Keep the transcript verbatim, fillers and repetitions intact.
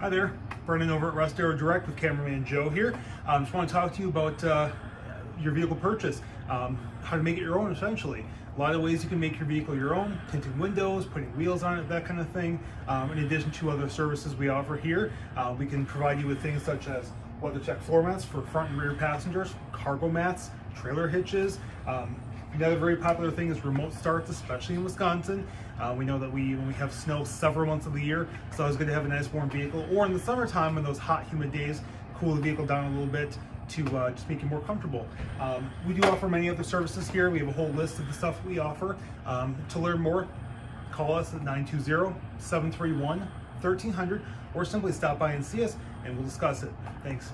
Hi there, Brendan over at Russ Darrow Direct with cameraman Joe here. I um, just want to talk to you about uh, your vehicle purchase, um, how to make it your own essentially. A lot of ways you can make your vehicle your own, tinting windows, putting wheels on it, that kind of thing. Um, in addition to other services we offer here, uh, we can provide you with things such as weather check floor mats for front and rear passengers, cargo mats, trailer hitches. Um, Another very popular thing is remote starts, especially in Wisconsin. Uh, we know that we when we have snow several months of the year, so it's good to have a nice warm vehicle. Or in the summertime, when those hot, humid days, cool the vehicle down a little bit to uh, just make it more comfortable. Um, we do offer many other services here. We have a whole list of the stuff we offer. Um, to learn more, call us at nine two zero, seven three one, thirteen hundred, or simply stop by and see us, and we'll discuss it. Thanks.